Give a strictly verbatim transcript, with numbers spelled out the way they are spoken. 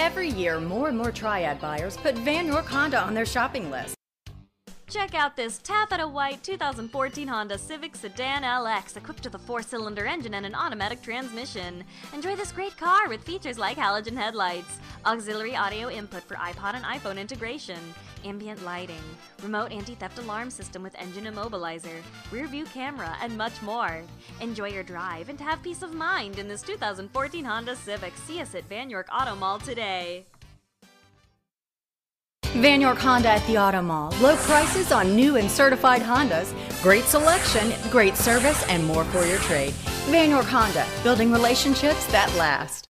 Every year, more and more Triad buyers put Vann York Honda on their shopping list. Check out this Taffeta White two thousand fourteen Honda Civic Sedan L X, equipped with a four-cylinder engine and an automatic transmission. Enjoy this great car with features like halogen headlights, auxiliary audio input for iPod and iPhone integration, ambient lighting, remote anti-theft alarm system with engine immobilizer, rear-view camera, and much more. Enjoy your drive and have peace of mind in this two thousand fourteen Honda Civic. See us at Vann York Auto Mall today. Vann York Honda at the Auto Mall. Low prices on new and certified Hondas. Great selection, great service, and more for your trade. Vann York Honda, building relationships that last.